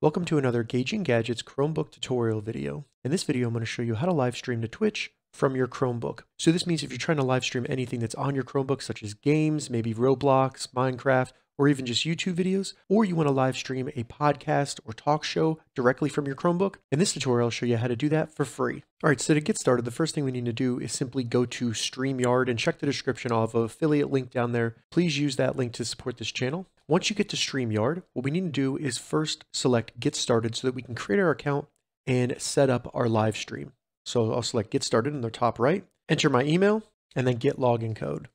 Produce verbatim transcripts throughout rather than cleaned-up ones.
Welcome to another Gauging Gadgets Chromebook tutorial video. In this video, I'm going to show you how to live stream to Twitch from your Chromebook. So this means if you're trying to live stream anything that's on your Chromebook, such as games, maybe Roblox, Minecraft, or even just YouTube videos, or you want to live stream a podcast or talk show directly from your Chromebook. In this tutorial, I'll show you how to do that for free. All right, so to get started, the first thing we need to do is simply go to StreamYard and check the description. I'll have an affiliate link down there. Please use that link to support this channel. Once you get to StreamYard, what we need to do is first select Get Started so that we can create our account and set up our live stream. So I'll select Get Started in the top right, enter my email, and then get login code.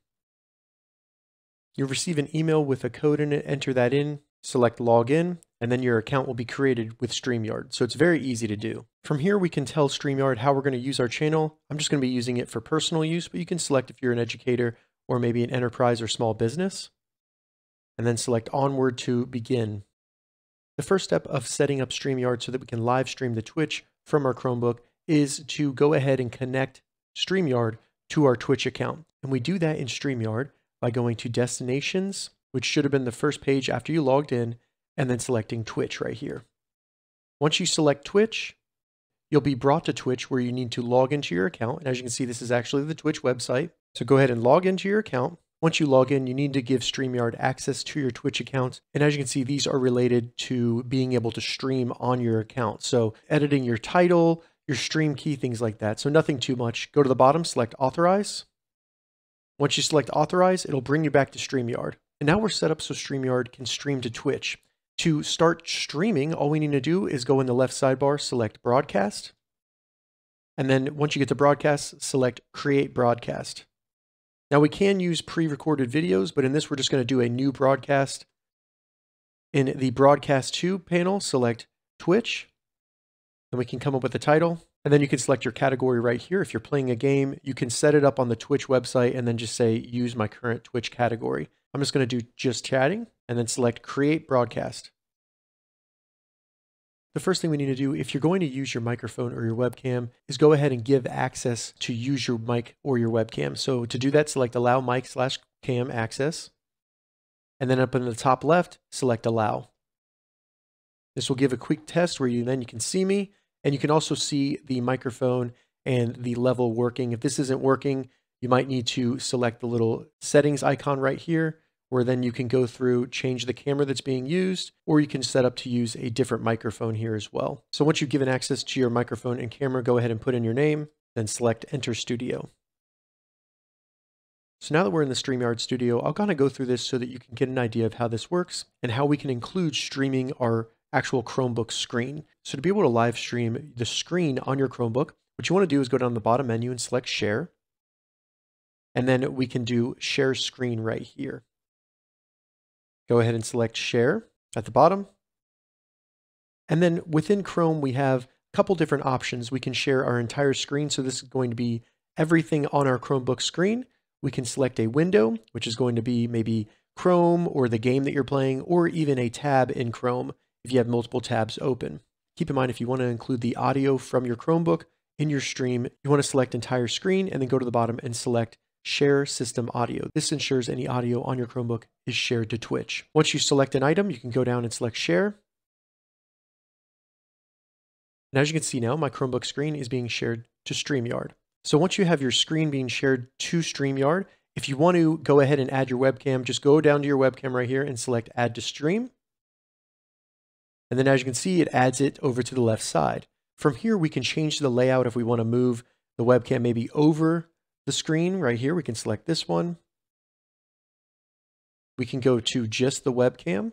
You'll receive an email with a code in it, enter that in, select login, and then your account will be created with StreamYard. So it's very easy to do. From here, we can tell StreamYard how we're going to use our channel. I'm just going to be using it for personal use, but you can select if you're an educator or maybe an enterprise or small business, and then select onward to begin. The first step of setting up StreamYard so that we can live stream the Twitch from our Chromebook is to go ahead and connect StreamYard to our Twitch account. And we do that in StreamYard by going to Destinations, which should have been the first page after you logged in, and then selecting Twitch right here. Once you select Twitch, you'll be brought to Twitch where you need to log into your account. And as you can see, this is actually the Twitch website. So go ahead and log into your account. Once you log in, you need to give StreamYard access to your Twitch account. And as you can see, these are related to being able to stream on your account. So editing your title, your stream key, things like that. So nothing too much. Go to the bottom, select Authorize. Once you select Authorize, it'll bring you back to StreamYard. And now we're set up so StreamYard can stream to Twitch. To start streaming, all we need to do is go in the left sidebar, select Broadcast. And then once you get to Broadcast, select Create Broadcast. Now we can use pre-recorded videos, but in this, we're just going to do a new broadcast. In the broadcast to panel, select Twitch, and we can come up with a title, and then you can select your category right here. If you're playing a game, you can set it up on the Twitch website and then just say, use my current Twitch category. I'm just going to do just chatting and then select create broadcast. The first thing we need to do if you're going to use your microphone or your webcam is go ahead and give access to use your mic or your webcam. So to do that, select allow mic slash cam access. And then up in the top left, select allow. This will give a quick test where you then you can see me and you can also see the microphone and the level working. If this isn't working, you might need to select the little settings icon right here, where then you can go through, change the camera that's being used, or you can set up to use a different microphone here as well. So once you've given access to your microphone and camera, go ahead and put in your name, then select Enter Studio. So now that we're in the StreamYard studio, I'll kind of go through this so that you can get an idea of how this works and how we can include streaming our actual Chromebook screen. So to be able to live stream the screen on your Chromebook, what you want to do is go down to the bottom menu and select Share. And then we can do Share Screen right here. Go ahead and select Share at the bottom. And then within Chrome, we have a couple different options. We can share our entire screen. So this is going to be everything on our Chromebook screen. We can select a window, which is going to be maybe Chrome or the game that you're playing, or even a tab in Chrome if you have multiple tabs open. Keep in mind, if you want to include the audio from your Chromebook in your stream, you want to select entire screen and then go to the bottom and select Share System Audio. This ensures any audio on your Chromebook is shared to Twitch. Once you select an item, you can go down and select Share. And as you can see now, my Chromebook screen is being shared to StreamYard. So once you have your screen being shared to StreamYard, if you want to go ahead and add your webcam, just go down to your webcam right here and select Add to Stream. And then as you can see, it adds it over to the left side. From here, we can change the layout if we want to move the webcam maybe over the screen right here. We can select this one. We can go to just the webcam.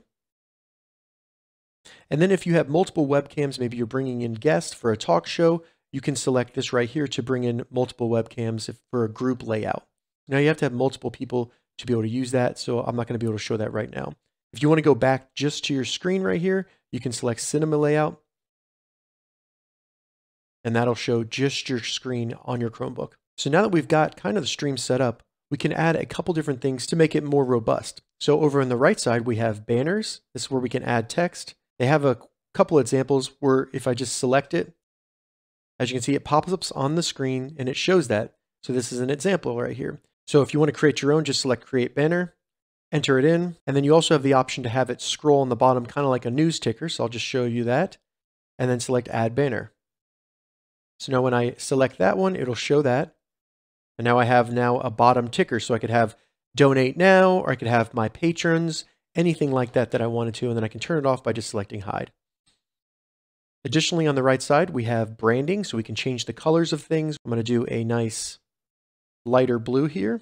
And then if you have multiple webcams, maybe you're bringing in guests for a talk show, you can select this right here to bring in multiple webcams if for a group layout. Now you have to have multiple people to be able to use that. So I'm not going to be able to show that right now. If you want to go back just to your screen right here, you can select cinema layout. And that'll show just your screen on your Chromebook. So now that we've got kind of the stream set up, we can add a couple different things to make it more robust. So over on the right side, we have banners. This is where we can add text. They have a couple examples where if I just select it, as you can see, it pops up on the screen and it shows that. So this is an example right here. So if you want to create your own, just select Create Banner. enter it in. And then you also have the option to have it scroll on the bottom, kind of like a news ticker. So I'll just show you that and then select add banner. So now when I select that one, it'll show that. And now I have now a bottom ticker. So I could have donate now, or I could have my patrons, anything like that that I wanted to. And then I can turn it off by just selecting hide. Additionally, on the right side, we have branding, so we can change the colors of things. I'm going to do a nice lighter blue here.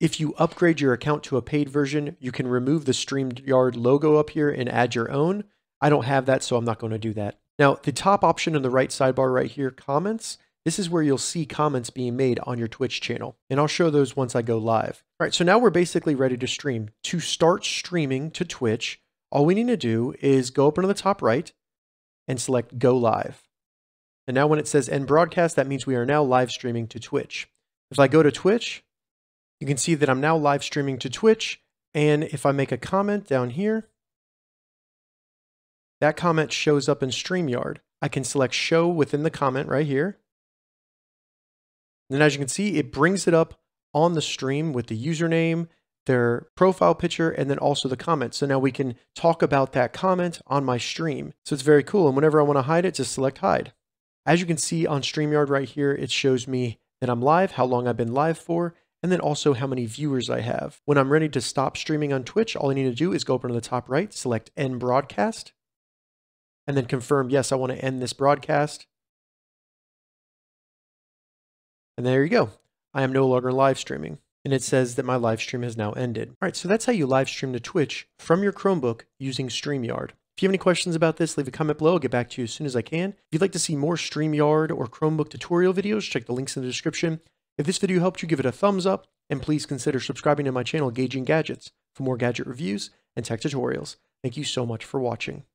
If you upgrade your account to a paid version, you can remove the StreamYard logo up here and add your own. I don't have that, so I'm not going to do that. Now, the top option on the right sidebar right here, comments, this is where you'll see comments being made on your Twitch channel, and I'll show those once I go live. All right, so now we're basically ready to stream. To start streaming to Twitch, all we need to do is go up into the top right, and select Go Live. And now when it says End Broadcast, that means we are now live streaming to Twitch. If I go to Twitch, you can see that I'm now live streaming to Twitch. And if I make a comment down here, that comment shows up in StreamYard. I can select Show within the comment right here. And then as you can see, it brings it up on the stream with the username, their profile picture, and then also the comments. So now we can talk about that comment on my stream. So it's very cool. And whenever I want to hide it, just select hide. As you can see on StreamYard right here, it shows me that I'm live, how long I've been live for, and then also how many viewers I have. When I'm ready to stop streaming on Twitch, all I need to do is go up into the top right, select end broadcast, and then confirm, yes, I want to end this broadcast. And there you go. I am no longer live streaming. And it says that my live stream has now ended. All right, so that's how you live stream to Twitch from your Chromebook using StreamYard. If you have any questions about this, leave a comment below. I'll get back to you as soon as I can. If you'd like to see more StreamYard or Chromebook tutorial videos, check the links in the description. If this video helped you, give it a thumbs up, and please consider subscribing to my channel, Gauging Gadgets, for more gadget reviews and tech tutorials. Thank you so much for watching.